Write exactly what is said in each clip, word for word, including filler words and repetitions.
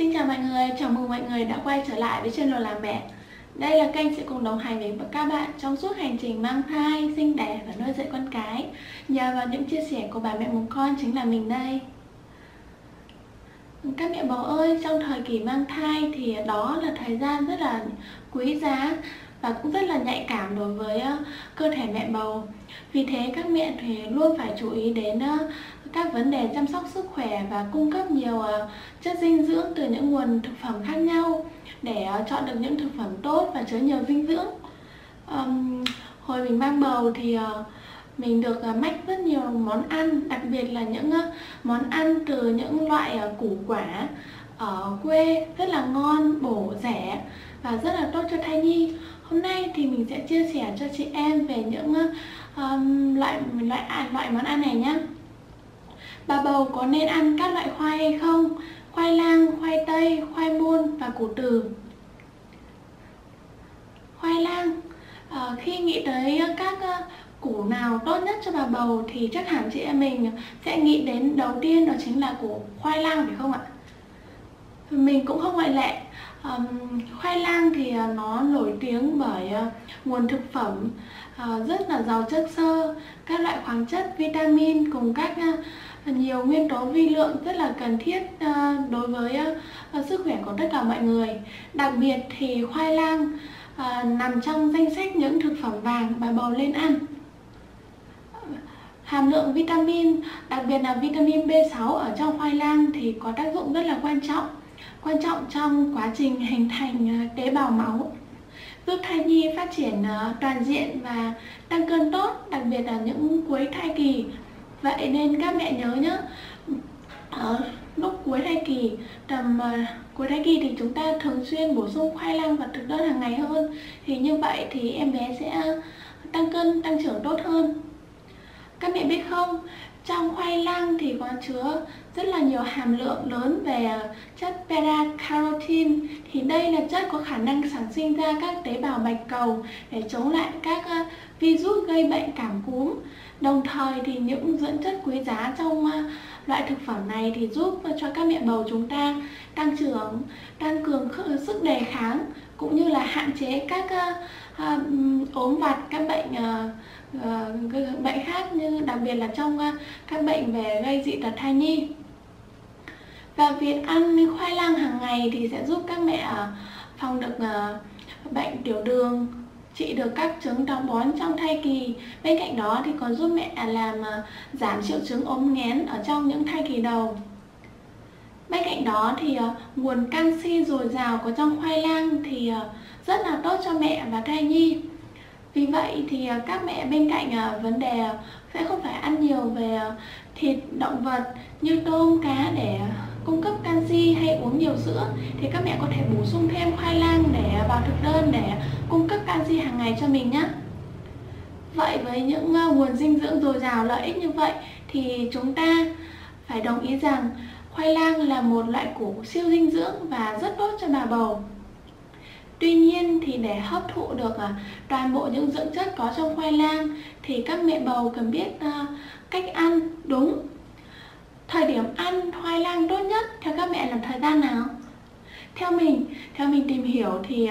Xin chào mọi người, chào mừng mọi người đã quay trở lại với channel Làm Mẹ. Đây là kênh sẽ cùng đồng hành với các bạn trong suốt hành trình mang thai, sinh đẻ và nuôi dạy con cái. Nhờ vào những chia sẻ của bà mẹ mùng con chính là mình đây. Các mẹ bầu ơi, trong thời kỳ mang thai thì đó là thời gian rất là quý giá và cũng rất là nhạy cảm đối với cơ thể mẹ bầu. Vì thế các mẹ thì luôn phải chú ý đến các vấn đề chăm sóc sức khỏe và cung cấp nhiều chất dinh dưỡng từ những nguồn thực phẩm khác nhau để chọn được những thực phẩm tốt và chứa nhiều dinh dưỡng. um, Hồi mình mang bầu thì mình được mách rất nhiều món ăn, đặc biệt là những món ăn từ những loại củ quả ở quê rất là ngon, bổ, rẻ và rất là tốt cho thai nhi. Hôm nay thì mình sẽ chia sẻ cho chị em về những um, loại, loại, loại món ăn này nhé. Bà bầu có nên ăn các loại khoai hay không? Khoai lang, khoai tây, khoai môn và củ từ. Khoai lang, à, khi nghĩ tới các củ nào tốt nhất cho bà bầu thì chắc hẳn chị em mình sẽ nghĩ đến đầu tiên đó chính là củ khoai lang, phải không ạ? Mình cũng không ngoại lệ. À, khoai lang thì nó nổi tiếng bởi nguồn thực phẩm rất là giàu chất xơ, các loại khoáng chất, vitamin cùng các nhiều nguyên tố vi lượng rất là cần thiết đối với sức khỏe của tất cả mọi người. Đặc biệt thì khoai lang nằm trong danh sách những thực phẩm vàng bà bầu nên ăn. Hàm lượng vitamin, đặc biệt là vitamin B sáu ở trong khoai lang thì có tác dụng rất là quan trọng quan trọng trong quá trình hình thành tế bào máu, giúp thai nhi phát triển toàn diện và tăng cân tốt, đặc biệt là những cuối thai kỳ. Vậy nên các mẹ nhớ nhé, ở lúc cuối thai kỳ, tầm cuối thai kỳ thì chúng ta thường xuyên bổ sung khoai lang vào thực đơn hàng ngày hơn, thì như vậy thì em bé sẽ tăng cân, tăng trưởng tốt hơn. Các mẹ biết không, trong khoai lang thì có chứa rất là nhiều hàm lượng lớn về chất beta-carotene. Thì đây là chất có khả năng sản sinh ra các tế bào bạch cầu để chống lại các virus gây bệnh cảm cúm. Đồng thời thì những dưỡng chất quý giá trong loại thực phẩm này thì giúp cho các mẹ bầu chúng ta tăng trưởng, tăng cường sức đề kháng, cũng như là hạn chế các ốm vặt, các bệnh bệnh khác, như đặc biệt là trong các bệnh về gây dị tật thai nhi. Và việc ăn khoai lang hàng ngày thì sẽ giúp các mẹ phòng được bệnh tiểu đường, trị được các chứng táo bón trong thai kỳ. Bên cạnh đó thì còn giúp mẹ làm giảm triệu chứng ốm nghén ở trong những thai kỳ đầu. Bên cạnh đó thì nguồn canxi dồi dào có trong khoai lang thì rất là tốt cho mẹ và thai nhi. Vì vậy thì các mẹ bên cạnh vấn đề sẽ không phải ăn nhiều về thịt động vật như tôm, cá để cung cấp canxi hay uống nhiều sữa, thì các mẹ có thể bổ sung thêm khoai lang để vào thực đơn để cung cấp canxi hàng ngày cho mình nhé. Vậy với những nguồn dinh dưỡng dồi dào lợi ích như vậy thì chúng ta phải đồng ý rằng khoai lang là một loại củ siêu dinh dưỡng và rất tốt cho bà bầu. Tuy nhiên thì để hấp thụ được toàn bộ những dưỡng chất có trong khoai lang thì các mẹ bầu cần biết cách ăn đúng. Thời điểm ăn khoai lang tốt nhất theo các mẹ là thời gian nào? Theo mình, theo mình tìm hiểu thì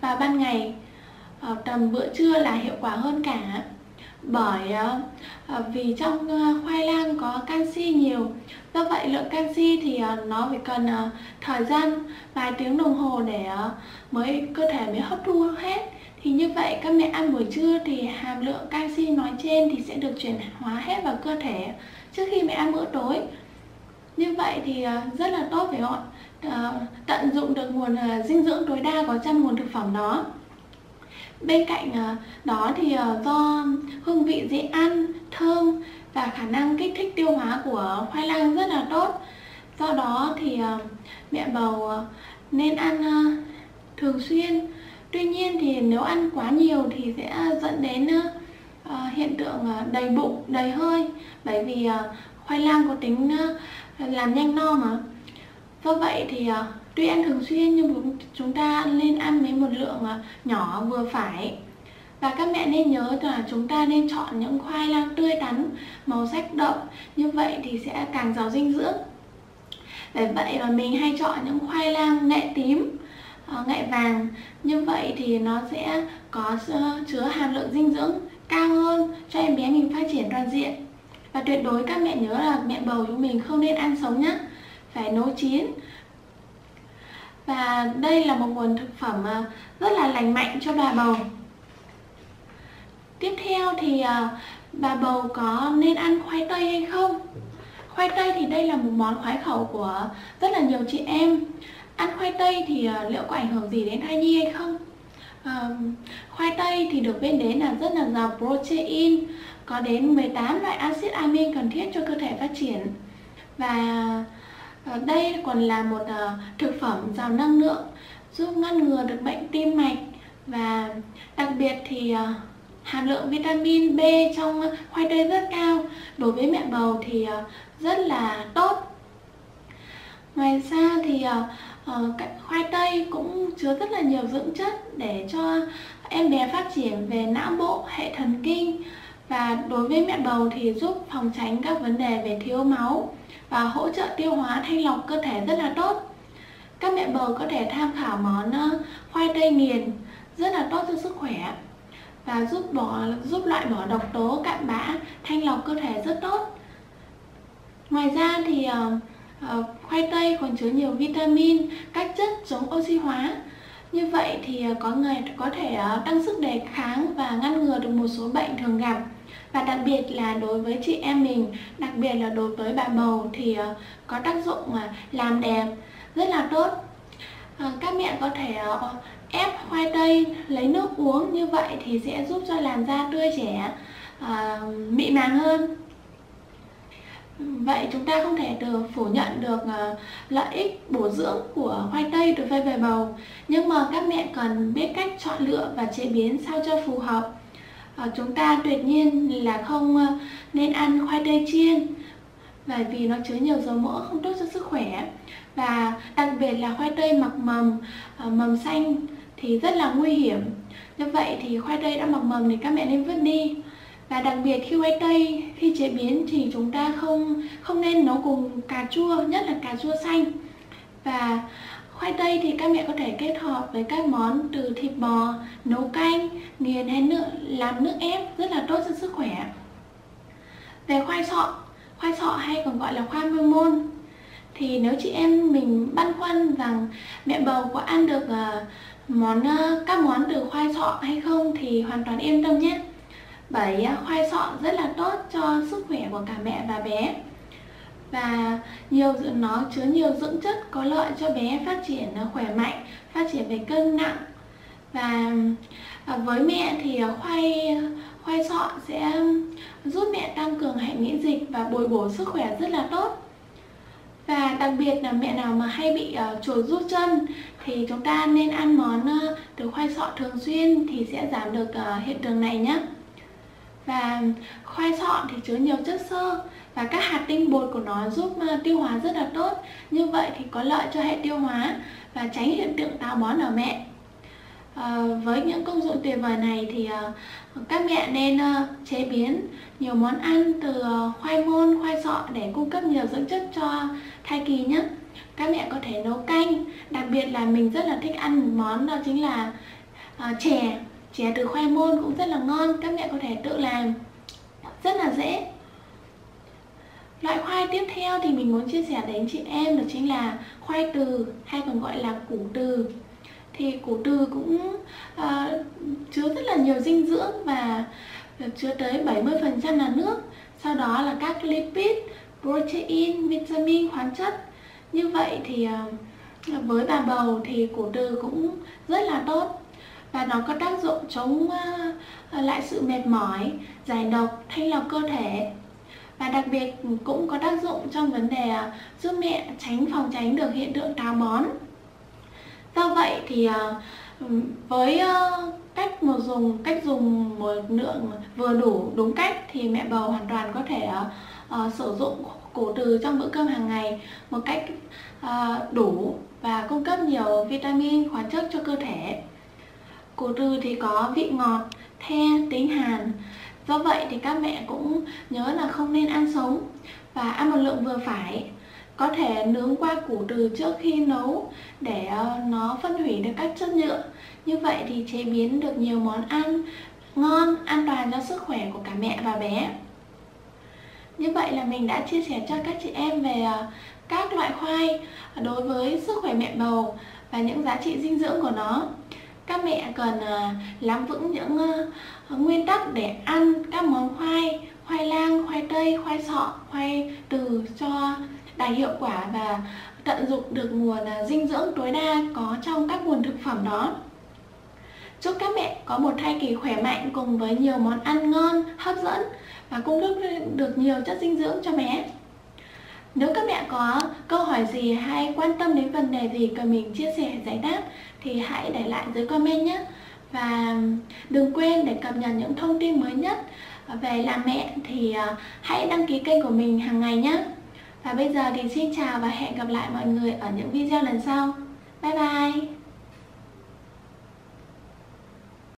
vào ban ngày, tầm bữa trưa là hiệu quả hơn cả. Bởi vì trong khoai lang có canxi nhiều, do vậy lượng canxi thì nó phải cần thời gian vài tiếng đồng hồ để mới cơ thể mới hấp thu hết. Thì như vậy các mẹ ăn buổi trưa thì hàm lượng canxi nói trên thì sẽ được chuyển hóa hết vào cơ thể trước khi mẹ ăn bữa tối. Như vậy thì rất là tốt, phải không ạ? Tận dụng được nguồn dinh dưỡng tối đa có trong nguồn thực phẩm đó. Bên cạnh đó thì do hương vị dễ ăn, thơm và khả năng kích thích tiêu hóa của khoai lang rất là tốt. Do đó thì mẹ bầu nên ăn thường xuyên. Tuy nhiên thì nếu ăn quá nhiều thì sẽ dẫn đến hiện tượng đầy bụng, đầy hơi. Bởi vì khoai lang có tính làm nhanh no mà. Do vậy thì tuy ăn thường xuyên nhưng chúng ta nên ăn với một lượng nhỏ vừa phải. Và các mẹ nên nhớ là chúng ta nên chọn những khoai lang tươi tắn, màu sắc đậm, như vậy thì sẽ càng giàu dinh dưỡng. Bởi vậy mà mình hay chọn những khoai lang nghệ tím, nghệ vàng. Như vậy thì nó sẽ có chứa hàm lượng dinh dưỡng cao hơn cho em bé mình phát triển toàn diện. Và tuyệt đối các mẹ nhớ là mẹ bầu chúng mình không nên ăn sống nhé, phải nấu chín. Và đây là một nguồn thực phẩm rất là lành mạnh cho bà bầu. Tiếp theo thì bà bầu có nên ăn khoai tây hay không? Khoai tây thì đây là một món khoái khẩu của rất là nhiều chị em. Ăn khoai tây thì liệu có ảnh hưởng gì đến thai nhi hay không? À, khoai tây thì được biết đến là rất là giàu protein, có đến mười tám loại axit amin cần thiết cho cơ thể phát triển. Và đây còn là một thực phẩm giàu năng lượng, giúp ngăn ngừa được bệnh tim mạch. Và đặc biệt thì hàm lượng vitamin B trong khoai tây rất cao, đối với mẹ bầu thì rất là tốt. Ngoài ra thì khoai tây cũng chứa rất là nhiều dưỡng chất để cho em bé phát triển về não bộ, hệ thần kinh. Và đối với mẹ bầu thì giúp phòng tránh các vấn đề về thiếu máu và hỗ trợ tiêu hóa, thanh lọc cơ thể rất là tốt. Các mẹ bầu có thể tham khảo món khoai tây nghiền, rất là tốt cho sức khỏe và giúp bỏ giúp loại bỏ độc tố cặn bã, thanh lọc cơ thể rất tốt. Ngoài ra thì uh, khoai tây còn chứa nhiều vitamin, các chất chống oxy hóa. Như vậy thì có người có thể tăng sức đề kháng và ngăn ngừa được một số bệnh thường gặp. Và đặc biệt là đối với chị em mình, đặc biệt là đối với bà bầu thì có tác dụng làm đẹp rất là tốt. Các mẹ có thể ép khoai tây lấy nước uống, như vậy thì sẽ giúp cho làn da tươi trẻ, mịn màng hơn. Vậy chúng ta không thể được phủ nhận được lợi ích bổ dưỡng của khoai tây đối với bà bầu, nhưng mà các mẹ cần biết cách chọn lựa và chế biến sao cho phù hợp. Chúng ta tuyệt nhiên là không nên ăn khoai tây chiên, bởi vì nó chứa nhiều dầu mỡ không tốt cho sức khỏe. Và đặc biệt là khoai tây mặc mầm, mầm xanh thì rất là nguy hiểm. Như vậy thì khoai tây đã mặc mầm thì các mẹ nên vứt đi. Và đặc biệt khi khoai tây khi chế biến thì chúng ta không không nên nấu cùng cà chua, nhất là cà chua xanh. Và khoai tây thì các mẹ có thể kết hợp với các món từ thịt bò, nấu canh, nghiền hay nước, làm nước ép rất là tốt cho sức khỏe. Về khoai sọ, khoai sọ hay còn gọi là khoai môi môn, thì nếu chị em mình băn khoăn rằng mẹ bầu có ăn được món các món từ khoai sọ hay không thì hoàn toàn yên tâm nhé. Bởi khoai sọ rất là tốt cho sức khỏe của cả mẹ và bé, và nhiều nó chứa nhiều dưỡng chất có lợi cho bé phát triển khỏe mạnh, phát triển về cân nặng. Và với mẹ thì khoai khoai sọ sẽ giúp mẹ tăng cường hệ miễn dịch và bồi bổ sức khỏe rất là tốt. Và đặc biệt là mẹ nào mà hay bị chuột rút chân thì chúng ta nên ăn món từ khoai sọ thường xuyên thì sẽ giảm được hiện tượng này nhé. Và khoai sọ thì chứa nhiều chất xơ và các hạt tinh bột của nó giúp tiêu hóa rất là tốt. Như vậy thì có lợi cho hệ tiêu hóa và tránh hiện tượng táo bón ở mẹ. À, với những công dụng tuyệt vời này thì à, các mẹ nên à, chế biến nhiều món ăn từ khoai môn, khoai sọ để cung cấp nhiều dưỡng chất cho thai kỳ nhé. Các mẹ có thể nấu canh, đặc biệt là mình rất là thích ăn món đó chính là à, chè. Chè từ khoai môn cũng rất là ngon, các mẹ có thể tự làm, rất là dễ. Loại khoai tiếp theo thì mình muốn chia sẻ đến chị em đó chính là khoai từ hay còn gọi là củ từ. Thì củ từ cũng uh, chứa rất là nhiều dinh dưỡng và chứa tới bảy mươi phần trăm là nước. Sau đó là các lipid, protein, vitamin, khoáng chất. Như vậy thì uh, với bà bầu thì củ từ cũng rất là tốt. Và nó có tác dụng chống uh, lại sự mệt mỏi, giải độc, thanh lọc cơ thể. Và đặc biệt cũng có tác dụng trong vấn đề uh, giúp mẹ tránh phòng tránh được hiện tượng táo bón. Do vậy thì với cách một dùng cách dùng một lượng vừa đủ đúng cách thì mẹ bầu hoàn toàn có thể uh, sử dụng củ từ trong bữa cơm hàng ngày một cách uh, đủ và cung cấp nhiều vitamin, khoáng chất cho cơ thể. Củ từ thì có vị ngọt, the, tính hàn. Do vậy thì các mẹ cũng nhớ là không nên ăn sống và ăn một lượng vừa phải. Có thể nướng qua củ từ trước khi nấu để nó phân hủy được các chất nhựa. Như vậy thì chế biến được nhiều món ăn ngon, an toàn cho sức khỏe của cả mẹ và bé. Như vậy là mình đã chia sẻ cho các chị em về các loại khoai đối với sức khỏe mẹ bầu và những giá trị dinh dưỡng của nó. Các mẹ cần nắm vững những nguyên tắc để ăn các món khoai, khoai lang, khoai tây, khoai sọ, khoai từ cho đạt hiệu quả và tận dụng được nguồn dinh dưỡng tối đa có trong các nguồn thực phẩm đó. Chúc các mẹ có một thai kỳ khỏe mạnh cùng với nhiều món ăn ngon, hấp dẫn và cung cấp được nhiều chất dinh dưỡng cho bé. Nếu các mẹ có câu hỏi gì hay quan tâm đến vấn đề gì cần mình chia sẻ giải đáp thì hãy để lại dưới comment nhé. Và đừng quên để cập nhật những thông tin mới nhất về Làm Mẹ thì hãy đăng ký kênh của mình hàng ngày nhé. Và bây giờ thì xin chào và hẹn gặp lại mọi người ở những video lần sau. Bye bye!